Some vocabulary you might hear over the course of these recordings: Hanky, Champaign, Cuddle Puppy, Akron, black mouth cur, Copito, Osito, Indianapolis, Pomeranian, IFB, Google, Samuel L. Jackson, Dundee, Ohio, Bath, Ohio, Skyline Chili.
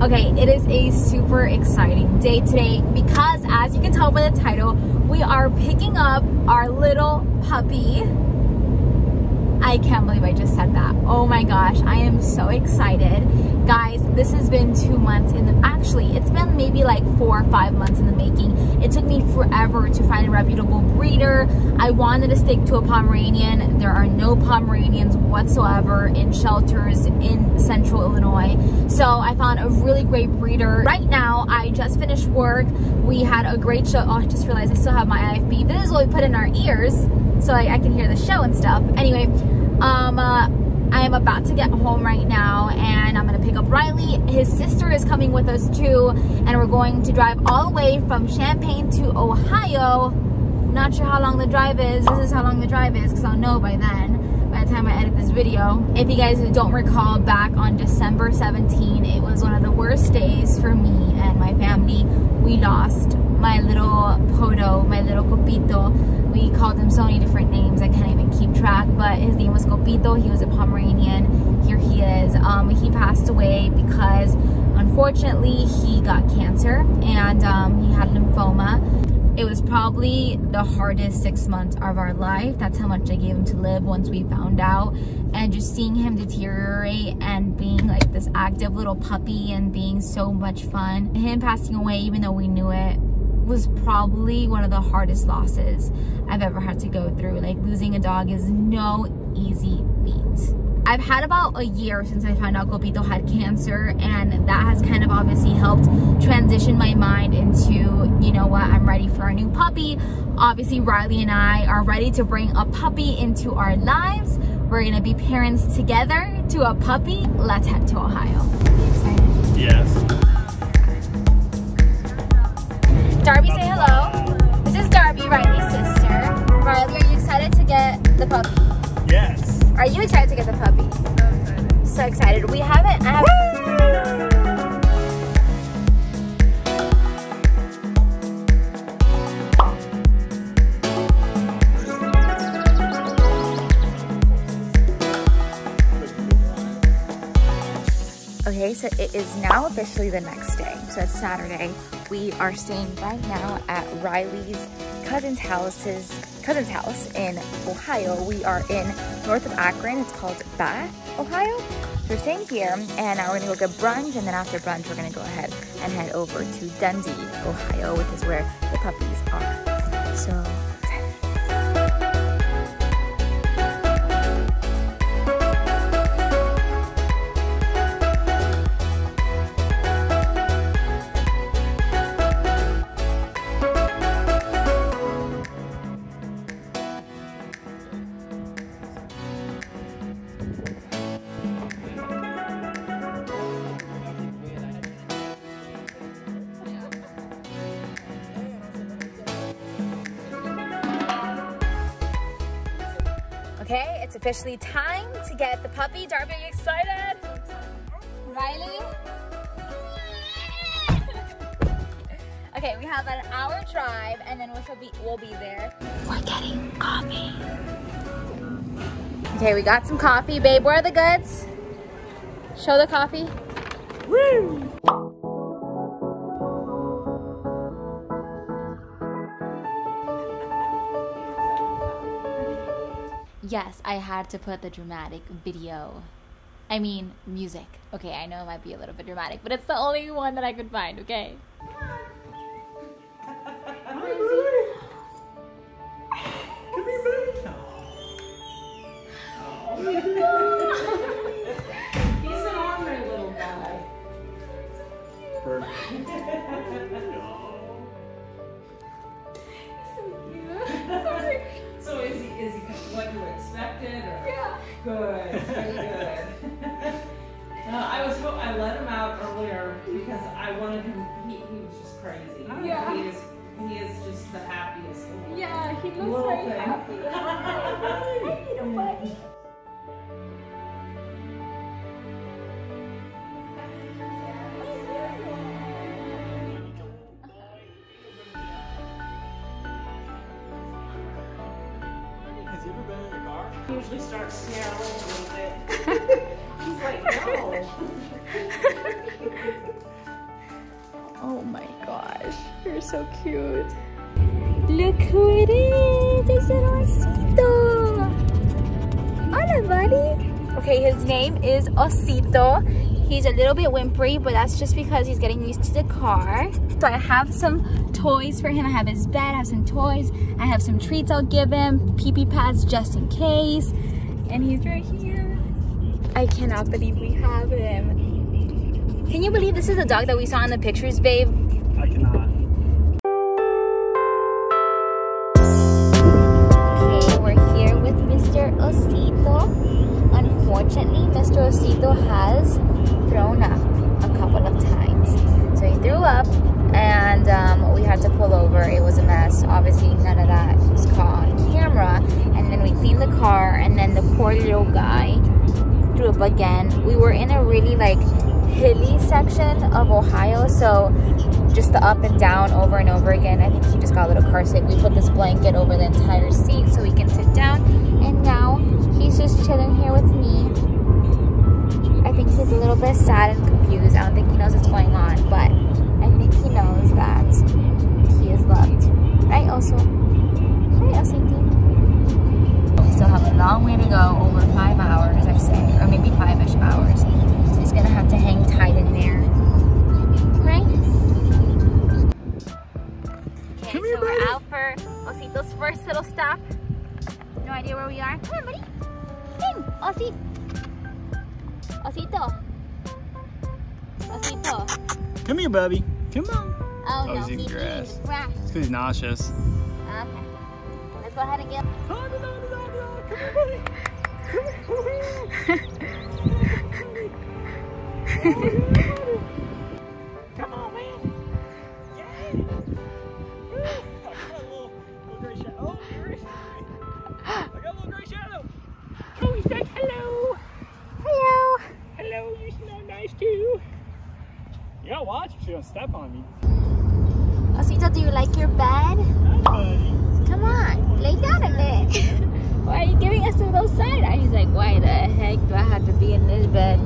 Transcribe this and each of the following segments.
Okay, it is a super exciting day today because, as you can tell by the title, we are picking up our little puppy. I can't believe I just said that. Oh my gosh, I am so excited. Guys, this has been 2 months in the, actually, it's been maybe like 4 or 5 months in the making. It took me forever to find a reputable breeder. I wanted to stick to a Pomeranian. There are no Pomeranians whatsoever in shelters in central Illinois. So I found a really great breeder. Right now, I just finished work. We had a great show. Oh, I just realized I still have my IFB. This is what we put in our ears, so I can hear the show and stuff. Anyway, I am about to get home right now, and I'm gonna pick up Riley. His sister is coming with us too, and we're going to drive all the way from Champaign to Ohio. Not sure how long the drive is. This is how long the drive is, because I'll know by then, by the time I edit this video. If you guys don't recall, back on December 17, it was one of the worst days for me and my family. We lost my little Poto, my little Copito. We called him so many different names, I can't even keep track, but his name was Copito. He was a Pomeranian. Here he is. He passed away because, unfortunately, he got cancer, and he had lymphoma. It was probably the hardest 6 months of our life. That's how much I gave him to live once we found out. And just seeing him deteriorate and being like this active little puppy and being so much fun. Him passing away, even though we knew it, was probably one of the hardest losses I've ever had to go through. Like, losing a dog is no easy feat. I've had about a year since I found out Copito had cancer, and that has kind of obviously helped transition my mind into, you know what, I'm ready for a new puppy. Obviously, Riley and I are ready to bring a puppy into our lives. We're gonna be parents together to a puppy. Let's head to Ohio. Are you excited? Yes. Darby, say hello. This is Darby, Riley's sister. Riley, are you excited to get the puppy? Yes. Are you excited to get the puppy? So excited. We haven't. I haven't. Okay, so it is now officially the next day. So it's Saturday. We are staying right now at Riley's cousin's house in Ohio. We are in north of Akron. It's called Bath, Ohio. We're staying here, and now we're gonna go get brunch, and then after brunch, we're gonna go ahead and head over to Dundee, Ohio, which is where the puppies are. So. Okay, it's officially time to get the puppy. Darby, are you excited? Riley? Okay, we have an hour drive, and then we'll be there. We're getting coffee. Okay, we got some coffee. Babe, where are the goods? Show the coffee. Woo! Yes, I had to put the dramatic video. I mean, music. Okay, I know it might be a little bit dramatic, but it's the only one that I could find, okay? He's an ornery little guy. So is he what you expected? Or? Yeah. Good. Very good. I let him out earlier because I wanted him. He was just crazy. Yeah. He is just the happiest. Yeah. He looks very happy. I need a buddy. Usually starts snarling a little bit. He's like, no. They're so cute. Look who it is! It's an Osito! Hola, buddy! Okay, his name is Osito. He's a little bit whimpery, but that's just because he's getting used to the car. So I have some toys for him. I have his bed, I have some toys, I have some treats I'll give him, pee-pee pads just in case. And he's right here. I cannot believe we have him. Can you believe this is the dog that we saw in the pictures, babe? I cannot. Okay, we're here with Mr. Osito. Unfortunately, Mr. Osito has thrown up a couple of times. So he threw up and we had to pull over. It was a mess. Obviously, none of that was caught on camera. And then we cleaned the car and then the poor little guy threw up again. We were in a really like hilly section of Ohio. So just the up and down over and over again. I think he just got a little car sick. We put this blanket over the entire seat so he can sit down. And now he's just chilling here with me. I think he's a little bit sad and confused. I don't think he knows what's going on, but I think he knows that he is loved. Right, also. Hi, Osito. We still have a long way to go, over 5 hours, I'd say, or maybe 5-ish hours. So he's gonna have to hang tight in there, right? Okay, so we're out for Osito's first little stop. No idea where we are. Come on, buddy. Come, Osito. Osito. Osito. Come here, Bubby. Come on. Oh, no. He's eating grass. It's because he's nauseous. Okay. Let's go ahead and get... Come on, man. Yeah. I got a little gray shadow. Oh, there is. I got a little gray shadow. Oh, he said hello. Hello. Hello, you smell nice too. You gotta watch if you don't step on me. Osito, do you like your bed? Hi, buddy. Come on, lay down a bit. Why are you giving us a little side eye? He's like, why the heck do I have to be in this bed?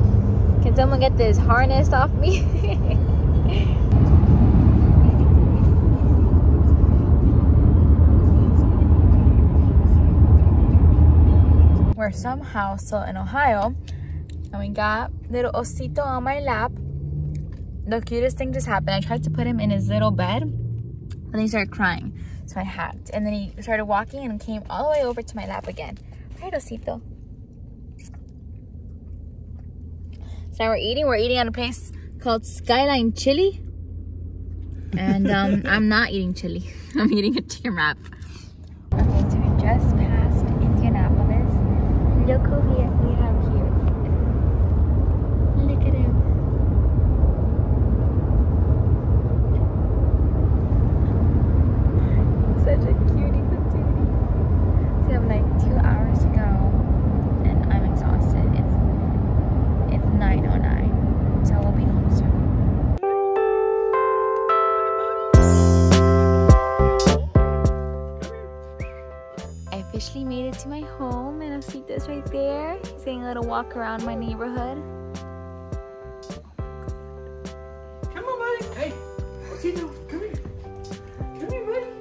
Can someone get this harness off me? We're somehow still in Ohio. And we got little Osito on my lap. The cutest thing just happened. I tried to put him in his little bed and he started crying. So I hacked. And then he started walking and came all the way over to my lap again. Right, Osito? So now we're eating at a place called Skyline Chili. And I'm not eating chili. I'm eating a chicken wrap. Okay, so we just passed Indianapolis. Look who we have here. Look at him. Such a cutie patootie. So we have like 2 hours to go and I'm exhausted. It's 9:09, so we'll be home soon. I officially made it to my home and Osito's right there. He's getting a little walk around my neighborhood. Hey, Osito, come here. Come here, buddy.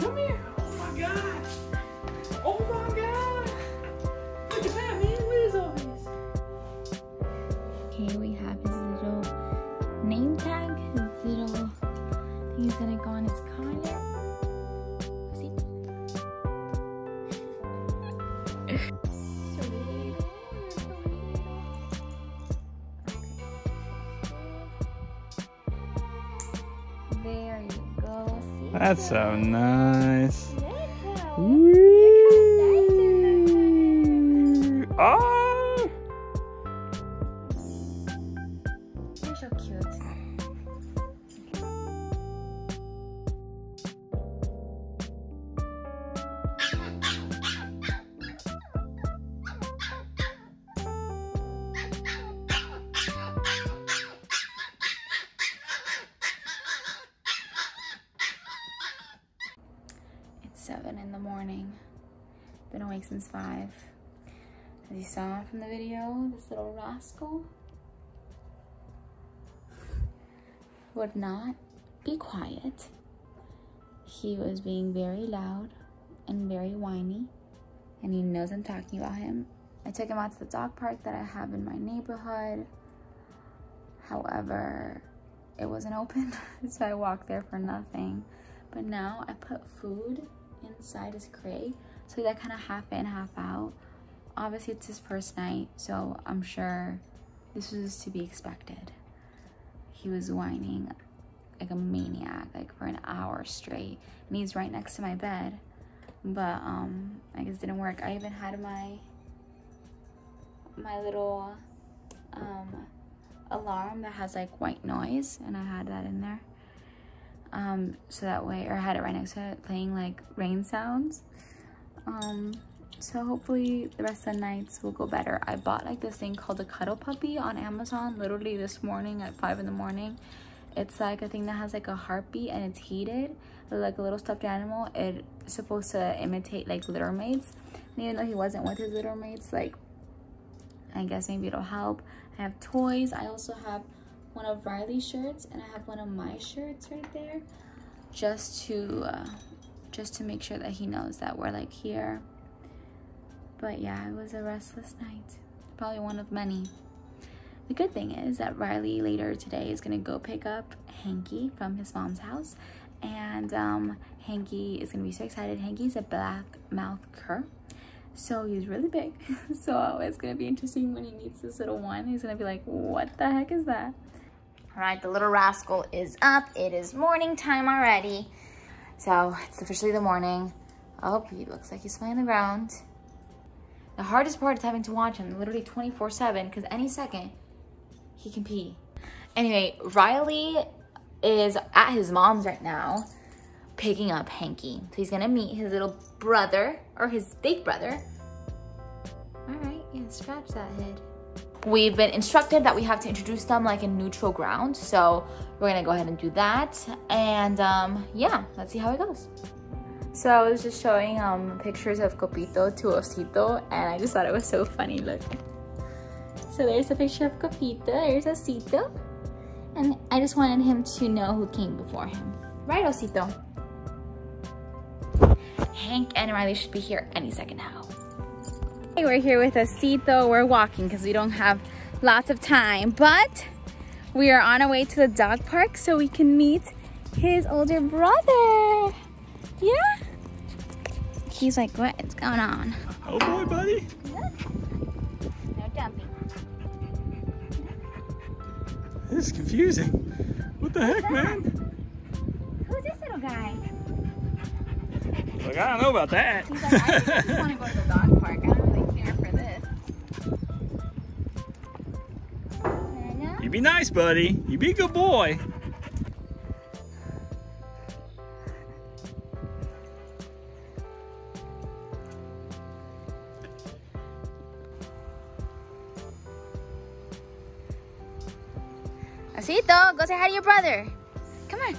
Come here. Oh my God. Oh my God. Look at that, man. What is all this? Okay, we have his little name tag. His little, he's gonna go on his collar. Osito. That's so nice. Yeah. Woo! Look how nice. Oh! You're so cute. Been awake since 5. As you saw from the video, this little rascal would not be quiet. He was being very loud and very whiny, and he knows I'm talking about him. I took him out to the dog park that I have in my neighborhood. However, it wasn't open, so I walked there for nothing. But now I put food inside his crate, so that kind of half in, half out. Obviously, it's his first night, so I'm sure this was to be expected. He was whining like a maniac, like for an hour straight, and he's right next to my bed. But I guess it didn't work. I even had my little alarm that has like white noise, and I had that in there so that way, or I had it right next to it playing like rain sounds. So hopefully the rest of the nights will go better. I bought like this thing called a Cuddle Puppy on Amazon literally this morning at 5 in the morning. It's like a thing that has like a heartbeat, and it's heated, like a little stuffed animal. It's supposed to imitate like litter mates, and even though he wasn't with his litter mates, like I guess maybe it'll help. I have toys. I also have one of Riley's shirts, and I have one of my shirts right there, just to make sure that he knows that we're like here. But yeah, it was a restless night, probably one of many. The good thing is that Riley later today is gonna go pick up Hanky from his mom's house, and Hanky is gonna be so excited. Hanky's a black mouth cur, so he's really big. So it's gonna be interesting when he meets this little one. He's gonna be like, what the heck is that? All right, the little rascal is up. It is morning time already. So it's officially the morning. Oh, he looks like he's playing the ground. The hardest part is having to watch him literally 24/7, because any second he can pee. Anyway, Riley is at his mom's right now, picking up Hanky. So he's gonna meet his little brother, or his big brother. All right, yeah, scratch that head. We've been instructed that we have to introduce them like in neutral ground. So we're gonna go ahead and do that. And yeah, let's see how it goes. So I was just showing pictures of Copito to Osito, and I just thought it was so funny, look. So there's a picture of Copito, there's Osito. And I just wanted him to know who came before him. Right, Osito? Hank and Riley should be here any second now. Hey, we're here with Osito. We're walking because we don't have lots of time, but we are on our way to the dog park so we can meet his older brother. Yeah? He's like, what is going on? Oh boy, buddy. Yeah. No dumping. This is confusing. What the heck, man? Who's this little guy? Like, I don't know about that. He's like, I just want to go to the dog park. I don't really care for this. You be nice, buddy. You be a good boy. Osito, go say hi to your brother. Come on.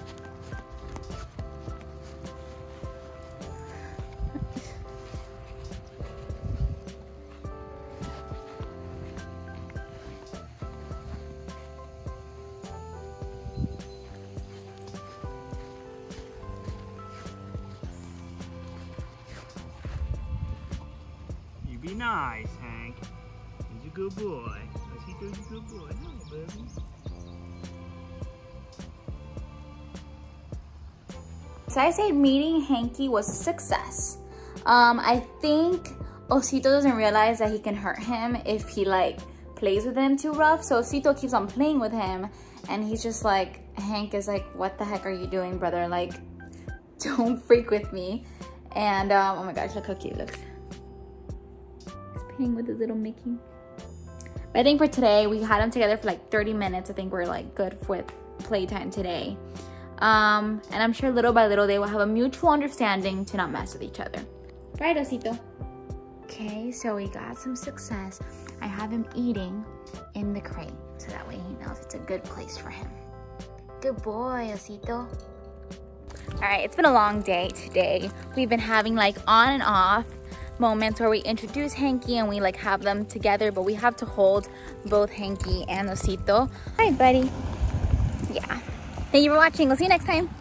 Be nice, Hank. He's a good boy. Osito's a good boy. No, baby. So I say meeting Hanky was a success. I think Osito doesn't realize that he can hurt him if he like plays with him too rough. So Osito keeps on playing with him, and he's just like, Hank is like, what the heck are you doing, brother? Like, don't freak with me. And oh my gosh, look how cute he looks with his little Mickey. But I think for today, we had them together for like 30 minutes. I think we're like good for playtime today. And I'm sure little by little, they will have a mutual understanding to not mess with each other. Right, Osito? Okay, so we got some success. I have him eating in the crate, so that way he knows it's a good place for him. Good boy, Osito. All right, it's been a long day today. We've been having like on and off moments where we introduce Hanky and we like have them together, but we have to hold both Hanky and Osito. Hi, buddy. Yeah, Thank you for watching. We'll see you next time.